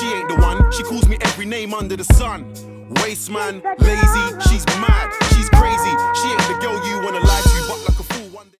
She ain't the one, she calls me every name under the sun. Waste man, lazy, she's mad.